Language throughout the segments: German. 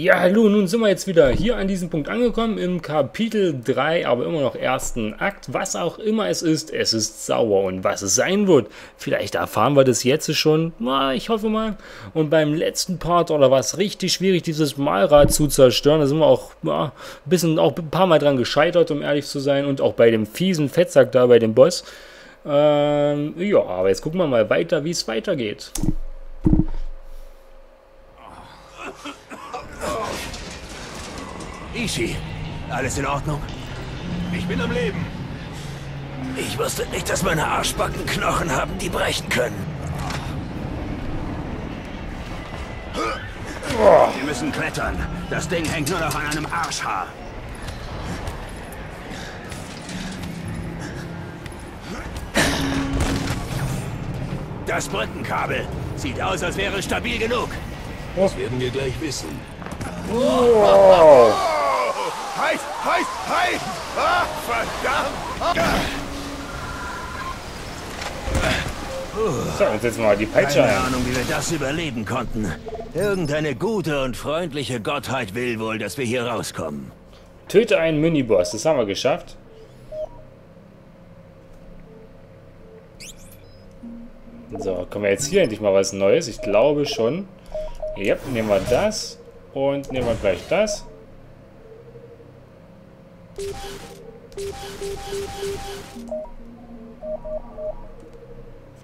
Ja, hallo, nun sind wir jetzt wieder hier an diesem Punkt angekommen, im Kapitel 3, aber immer noch ersten Akt. Was auch immer es ist sauer. Und was es sein wird, vielleicht erfahren wir das jetzt schon, na, ich hoffe mal. Und beim letzten Part, oder war es richtig schwierig, dieses Malrad zu zerstören, da sind wir auch, na, ein paar Mal dran gescheitert, um ehrlich zu sein. Und auch bei dem fiesen Fettsack da, bei dem Boss. Ja, aber jetzt gucken wir mal weiter, wie es weitergeht. Ishii, alles in Ordnung? Ich bin am Leben. Ich wusste nicht, dass meine Arschbacken Knochen haben, die brechen können. Wir müssen klettern. Das Ding hängt nur noch an einem Arschhaar. Das Brückenkabel sieht aus, als wäre es stabil genug. Das werden wir gleich wissen. Wow. Heiß, heiß, heiß! Ah, verdammt! So, und jetzt mal die Peitsche. Keine Ahnung, wie wir das überleben konnten. Irgendeine gute und freundliche Gottheit will wohl, dass wir hier rauskommen. Töte einen Miniboss, das haben wir geschafft. So, kommen wir jetzt hier endlich mal was Neues? Ich glaube schon. Ja, nehmen wir das. Und nehmen wir gleich das.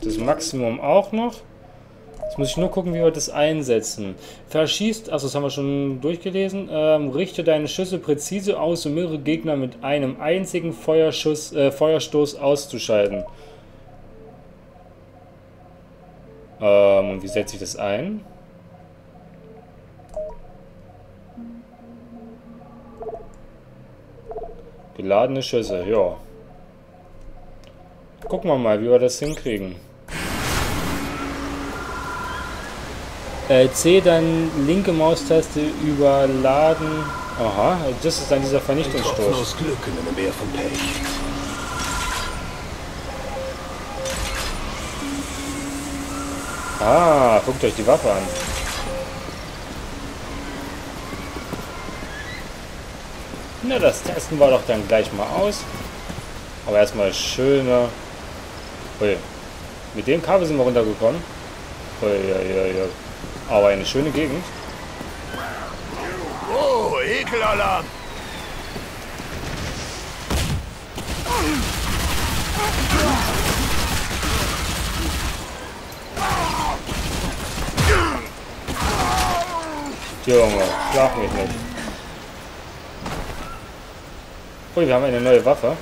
Das Maximum auch noch. Jetzt muss ich nur gucken, wie wir das einsetzen. Verschießt, achso, das haben wir schon durchgelesen. Richte deine Schüsse präzise aus, um mehrere Gegner mit einem einzigen Feuerstoß auszuschalten. Und wie setze ich das ein? Geladene Schüsse, ja. Gucken wir mal, wie wir das hinkriegen. C, dann linke Maustaste überladen. Aha, das ist dann dieser Vernichtungsstoß. Ein Tropfen aus Glück in einem Meer von Pech. Ah, guckt euch die Waffe an. Na, das testen wir doch dann gleich mal aus. Aber erstmal schöner. Ui. Mit dem Kabel sind wir runtergekommen. Ui, ui, ui. Aber eine schöne Gegend. Oh, Ekelalarm! Junge, schlag mich nicht. Oh, wir haben eine neue Waffe.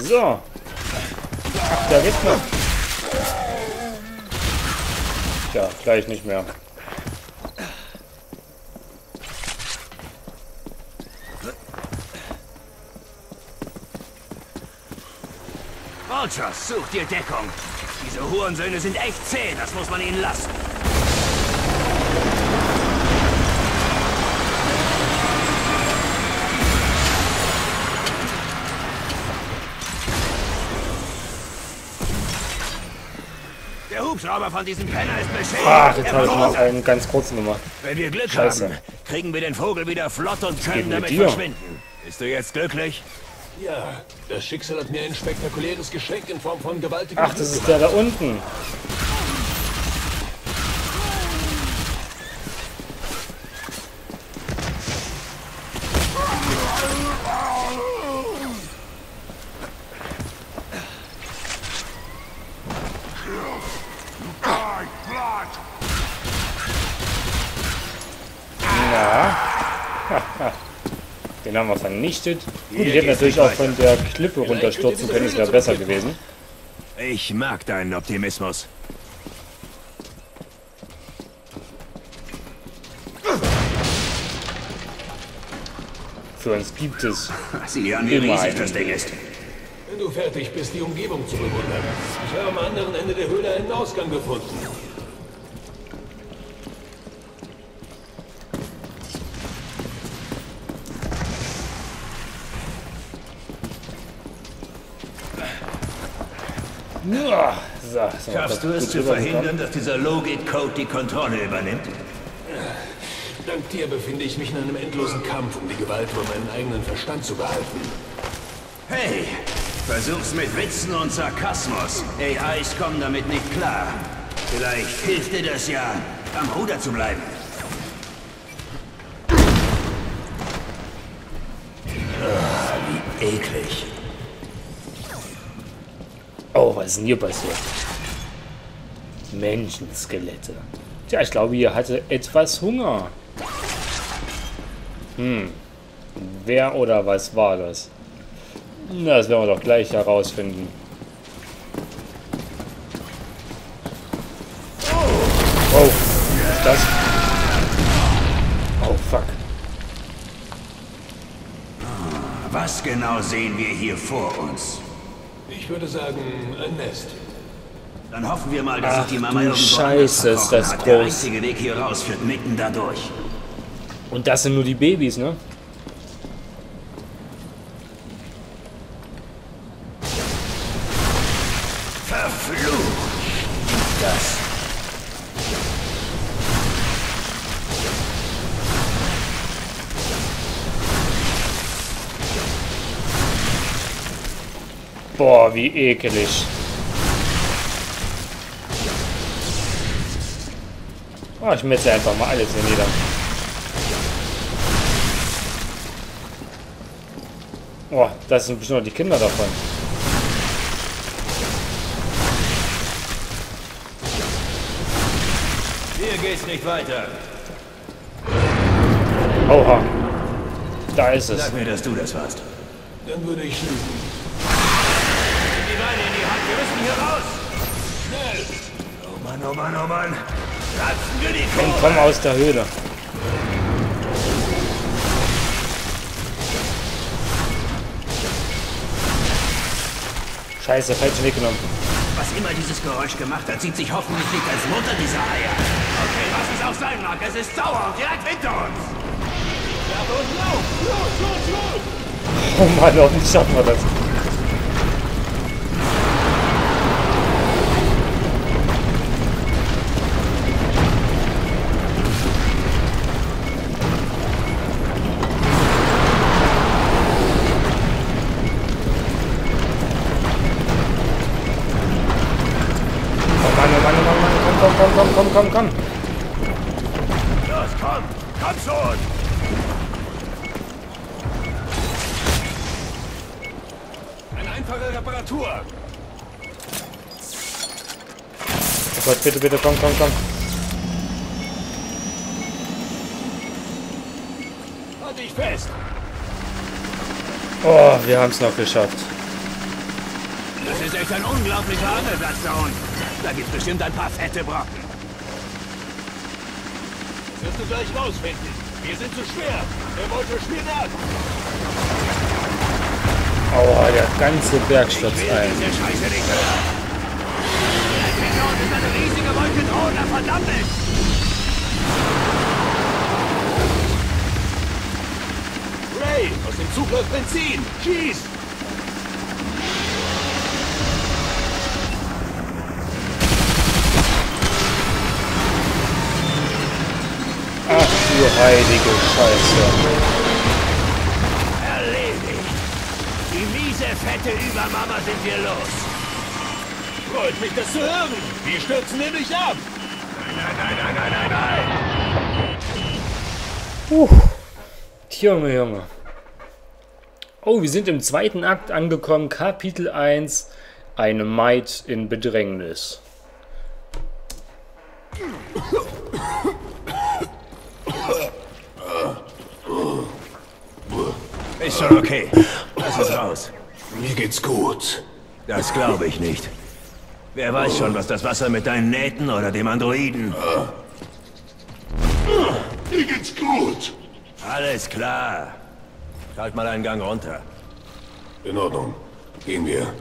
So. Ach, da geht's noch. Tja, gleich nicht mehr. Vultures, such dir Deckung. Diese Hurensöhne sind echt zäh, das muss man ihnen lassen. Aber von diesem Penner ist beschädigt. Ach, jetzt habe ich noch einen ganz kurzen gemacht. Wenn wir Glück haben, kriegen wir den Vogel wieder flott und können damit verschwinden. Bist du jetzt glücklich? Ja, das Schicksal hat mir ein spektakuläres Geschenk in Form von gewaltigen... Ach, das ist der da unten. Den haben wir vernichtet. Gut, ich hätte natürlich auch von der Klippe runterstürzen können, es wäre besser gewesen. Ich mag deinen Optimismus. Influence gibt es. Sieh an, wie riesig das Ding ist. Wenn du fertig bist, die Umgebung zu bewundern. Ich habe am anderen Ende der Höhle einen Ausgang gefunden. So, schaffst du es zu verhindern, dass dieser Logit-Code die Kontrolle übernimmt? Dank dir befinde ich mich in einem endlosen Kampf um die Gewalt über meinen eigenen Verstand zu behalten. Hey, versuch's mit Witzen und Sarkasmus. AIs kommen damit nicht klar. Vielleicht hilft dir das ja, am Ruder zu bleiben. Wie eklig. Oh, was ist denn hier passiert? Menschenskelette. Tja, ich glaube, hier hatte etwas Hunger. Wer oder was war das? Na, das werden wir doch gleich herausfinden. Oh, das... Oh, fuck. Was genau sehen wir hier vor uns? Ich würde sagen, ein Nest. Dann hoffen wir mal, dass sich die Mama irgendwo Scheiße, ist das groß. Der einzige Weg hier raus führt mitten dadurch. Und das sind nur die Babys, ne? Verflucht! Das. Boah, wie ekelig. Oh, ich metze einfach mal alles hier nieder. Boah, das sind bestimmt noch die Kinder davon. Hier geht's nicht weiter. Oha. Da ist es. Sag mir, dass du das warst. Dann würde ich schießen. Die Beine in die Hand, wir müssen hier raus. Schnell. Oh Mann, oh Mann, oh Mann. Komm, komm aus der Höhle. Scheiße, falsch weggenommen. Was immer dieses Geräusch gemacht hat, sieht sich hoffentlich nicht als Mutter dieser Eier. Okay, was es auch sein mag, es ist sauer und direkt hinter uns. Los, los, los, los! Oh Mann, hoffentlich schaffen wir das. Komm. Los, komm schon. Eine einfache Reparatur. Oh Gott, bitte, komm. Halt dich fest. Oh, wir haben es noch geschafft. Das ist echt ein unglaublicher Angelplatz da unten. Da gibt es bestimmt ein paar fette Brocken. Wirst du gleich rausfinden. Wir sind zu schwer. Der Motor spielt ab. Aua, der ganze Berg stürzt ein. Ist eine riesige Wolke drohender Verdammnis. Ray, aus dem Zug läuft Benzin. Schieß! Heilige Scheiße. Erledigt. Die miese, fette Übermama sind wir los. Freut mich, das zu hören. Wir stürzen hier nicht ab. Nein. Junge. Oh, wir sind im zweiten Akt angekommen. Kapitel 1. Eine Maid in Bedrängnis. Ist schon okay. Lass uns raus. Mir geht's gut. Das glaube ich nicht. Wer weiß schon, was das Wasser mit deinen Nähten oder dem Androiden... Mir geht's gut. Alles klar. Halt mal einen Gang runter. In Ordnung. Gehen wir.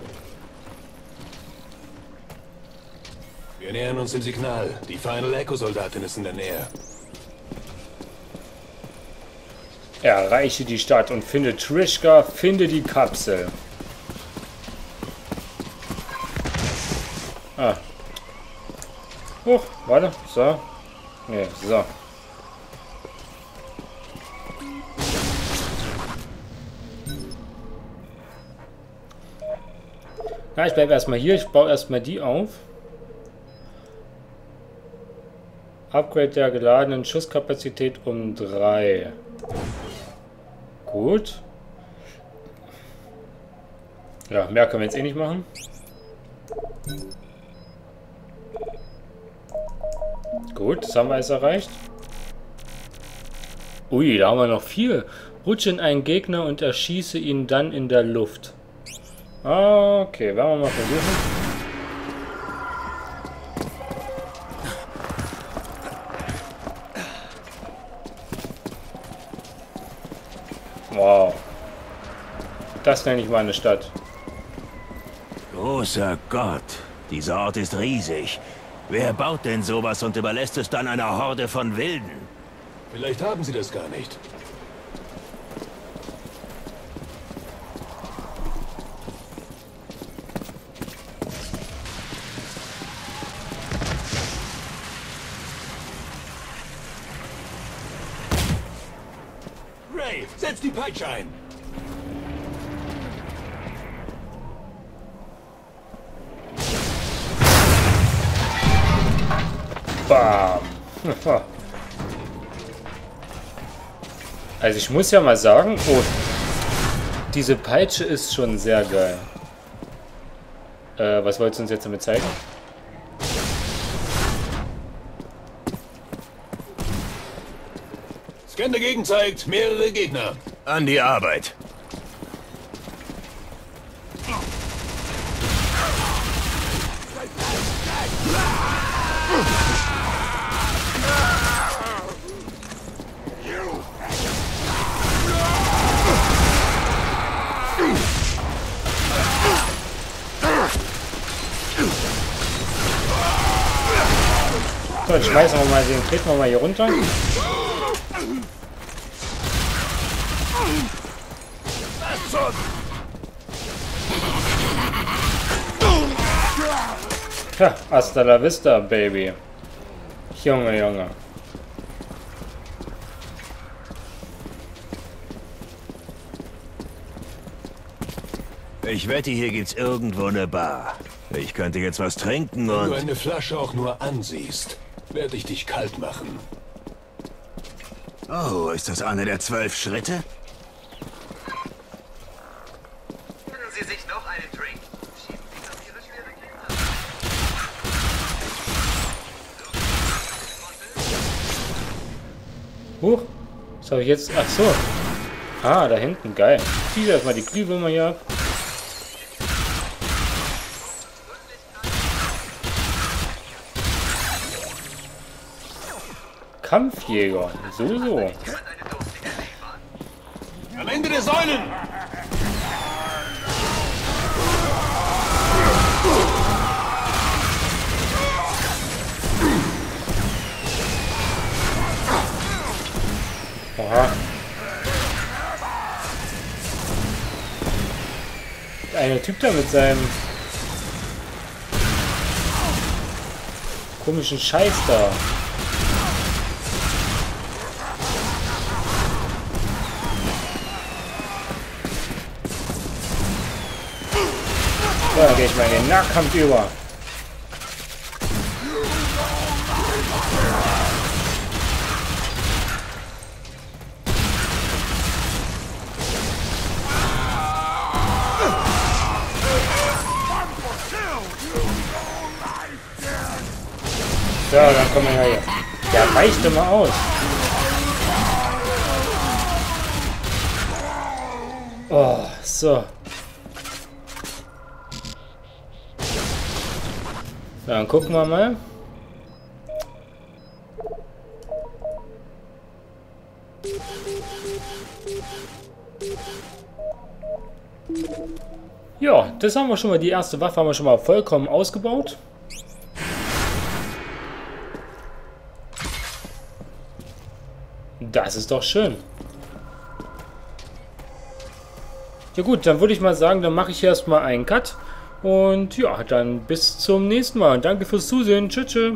Wir nähern uns dem Signal. Die Final Echo-Soldatin ist in der Nähe. Erreiche die Stadt und finde Trishka, finde die Kapsel. Ah. Huch, warte, so. Ne, so. Na, ich bleibe erstmal hier. Ich baue erstmal die auf. Upgrade der geladenen Schusskapazität um 3. Gut. Ja, mehr können wir jetzt eh nicht machen. Gut, das haben wir jetzt erreicht. Ui, da haben wir noch viel. Rutsche in einen Gegner und erschieße ihn dann in der Luft. Okay, werden wir mal versuchen. Wow. Das nenne ich meine Stadt. Großer Gott, dieser Ort ist riesig. Wer baut denn sowas und überlässt es dann einer Horde von Wilden? Vielleicht haben sie das gar nicht. Ray, setz die Peitsche ein! Bam. Also ich muss ja mal sagen, oh, diese Peitsche ist schon sehr geil. Was wolltest du uns jetzt damit zeigen? Scan dagegen zeigt mehrere Gegner. An die Arbeit. So, jetzt schmeißen wir mal den, treten wir mal hier runter. Ha, hasta la vista, Baby. Junge, Junge. Ich wette, hier gibt's irgendwo eine Bar. Ich könnte jetzt was trinken und... Wenn du eine Flasche auch nur ansiehst, werde ich dich kalt machen. Oh, ist das eine der 12 Schritte? Können Sie sich noch einen Drink? Schießen Sie auf Ihre schwere Kinder. Huch, was habe ich jetzt? Ach so. Ah, da hinten, geil. Ich ziehe erstmal die Glühbirne hier ab. Kampfjäger. So, so. Am Ende der Säulen! Aha. Der eine Typ da mit seinem komischen Scheiß da. So, dann gehe ich mal in den Nahkampf über. So, dann kommen wir hier. Der weicht immer aus. Oh, so. Dann gucken wir mal. Ja, das haben wir schon mal. Die erste Waffe haben wir schon mal vollkommen ausgebaut. Das ist doch schön. Ja gut, dann würde ich mal sagen, dann mache ich erstmal einen Cut. Und ja, dann bis zum nächsten Mal. Danke fürs Zusehen. Tschüss.